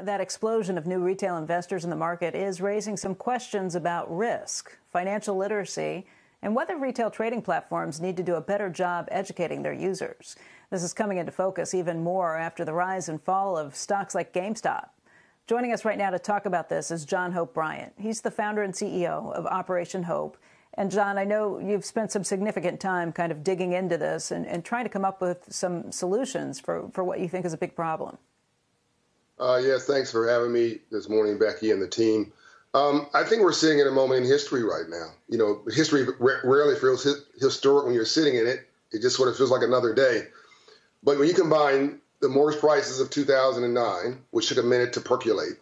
That explosion of new retail investors in the market is raising some questions about risk, financial literacy, and whether retail trading platforms need to do a better job educating their users. This is coming into focus even more after the rise and fall of stocks like GameStop. Joining us right now to talk about this is John Hope Bryant. He's the founder and CEO of Operation Hope. And, John, I know you've spent some significant time kind of digging into this and trying to come up with some solutions for what you think is a big problem. Yes, thanks for having me this morning, Becky, and the team. I think we're sitting in a moment in history right now. You know, history rarely feels historic when you're sitting in it. It just sort of feels like another day. But when you combine the mortgage crisis of 2009, which took a minute to percolate,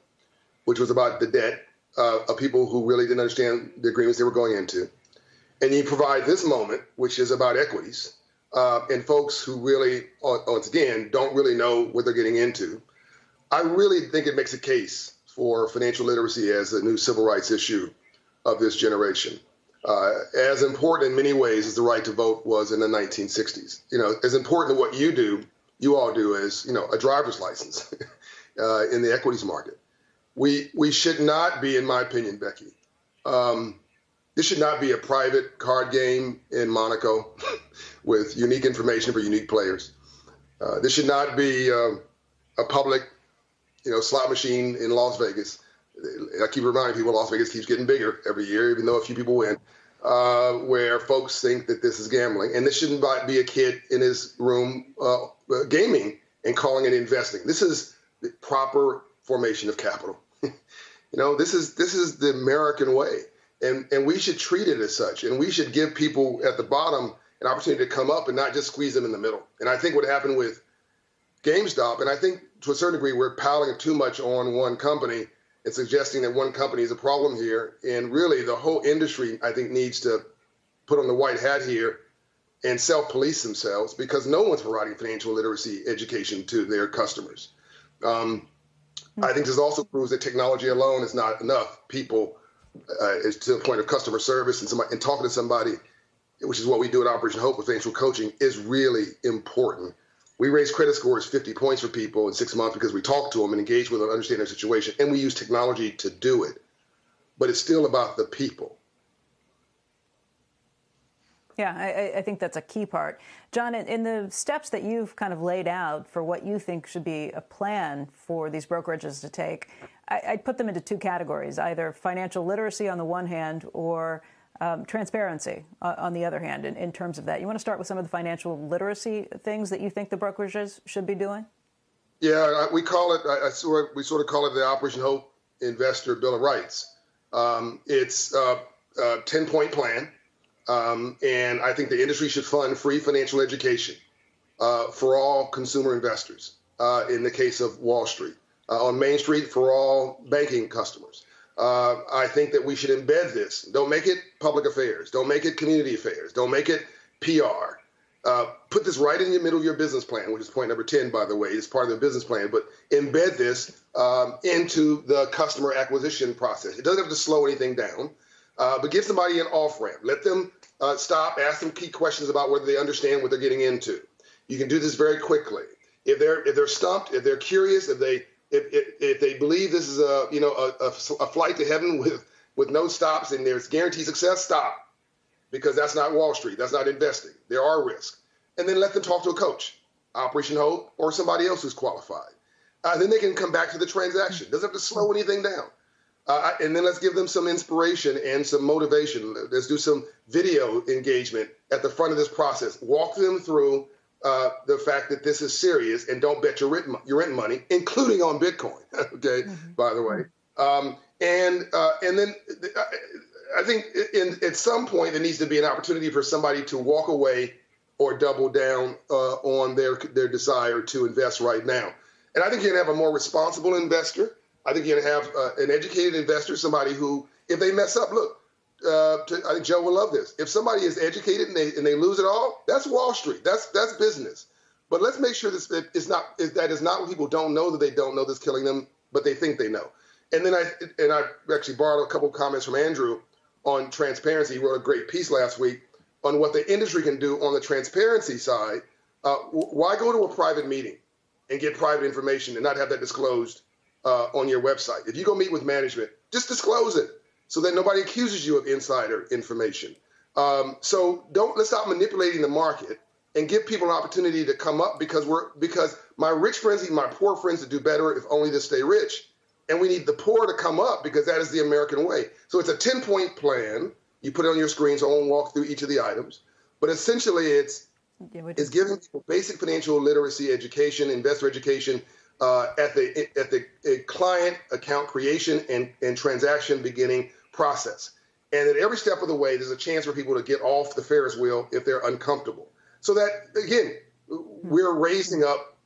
which was about the debt of people who really didn't understand the agreements they were going into, and you provide this moment, which is about equities, and folks who really, once again, don't really know what they're getting into, I really think it makes a case for financial literacy as the new civil rights issue of this generation. As important in many ways as the right to vote was in the 1960s. You know, as important to what you do, you all do, as, you know, a driver's license in the equities market. We should not be, in my opinion, Becky, this should not be a private card game in Monaco with unique information for unique players. This should not be a public, you know, slot machine in Las Vegas. I keep reminding people Las Vegas keeps getting bigger every year, even though a few people win, where folks think that this is gambling. And this shouldn't be a kid in his room gaming and calling it investing. This is the proper formation of capital. You know, this is the American way. And we should treat it as such. And we should give people at the bottom an opportunity to come up and not just squeeze them in the middle. And I think what happened with GameStop, and I think to a certain degree we're piling too much on one company and suggesting that one company is a problem here. And really the whole industry, I think, needs to put on the white hat here and self-police themselves, because no one's providing financial literacy education to their customers. I think this also proves that technology alone is not enough. People, to the point of customer service and talking to somebody, which is what we do at Operation Hope with financial coaching, is really important. We raise credit scores 50 points for people in 6 months because we talk to them and engage with them, understand their situation, and we use technology to do it. But it's still about the people. Yeah, I think that's a key part. John, in the steps that you've kind of laid out for what you think should be a plan for these brokerages to take, I'd put them into two categories, either financial literacy on the one hand or transparency on the other hand, in terms of that. You want to start with some of the financial literacy things that you think the brokerages should be doing? Yeah, we call it, we sort of call it the Operation Hope Investor Bill of Rights. It's a 10-point plan, and I think the industry should fund free financial education for all consumer investors, in the case of Wall Street, on Main Street for all banking customers. I think that we should embed this. Don't make it public affairs. Don't make it community affairs. Don't make it PR. Put this right in the middle of your business plan, which is point number 10, by the way. It's part of the business plan. But embed this into the customer acquisition process. It doesn't have to slow anything down, but give somebody an off-ramp. Let them stop, ask them key questions about whether they understand what they're getting into. You can do this very quickly. If they're stumped, if they're curious, if they believe this is a flight to heaven with no stops and there's guaranteed success, stop, because that's not Wall Street. That's not investing. There are risks. And then let them talk to a coach, Operation Hope, or somebody else who's qualified. Then they can come back to the transaction. Doesn't have to slow anything down. And then let's give them some inspiration and some motivation. Let's do some video engagement at the front of this process. Walk them through the fact that this is serious, and don't bet your rent money, including on Bitcoin, okay, by the way. And then I think at some point there needs to be an opportunity for somebody to walk away or double down on their desire to invest right now. And I think you're going to have a more responsible investor. I think you're going to have an educated investor, somebody who, if they mess up, look, I think Joe will love this. If somebody is educated and they lose it all, that's Wall Street. That's business. But let's make sure that is not what people don't know, that they don't know that's killing them, but they think they know. And then I actually borrowed a couple of comments from Andrew on transparency. He wrote a great piece last week on what the industry can do on the transparency side. Why go to a private meeting and get private information and not have that disclosed on your website. If you go meet with management, just disclose it so that nobody accuses you of insider information. So let's stop manipulating the market and give people an opportunity to come up, because my rich friends need my poor friends to do better if only to stay rich. And we need the poor to come up because that is the American way. So it's a 10-point plan. You put it on your screen, so I won't walk through each of the items. But essentially it's giving people basic financial literacy education, investor education at the client account creation and transaction beginning process. And at every step of the way, there's a chance for people to get off the Ferris wheel if they're uncomfortable. So that, again, we're raising up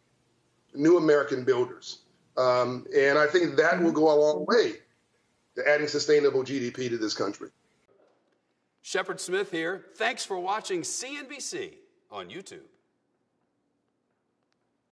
new American builders. And I think that will go a long way to adding sustainable GDP to this country. Shepard Smith here. Thanks for watching CNBC on YouTube.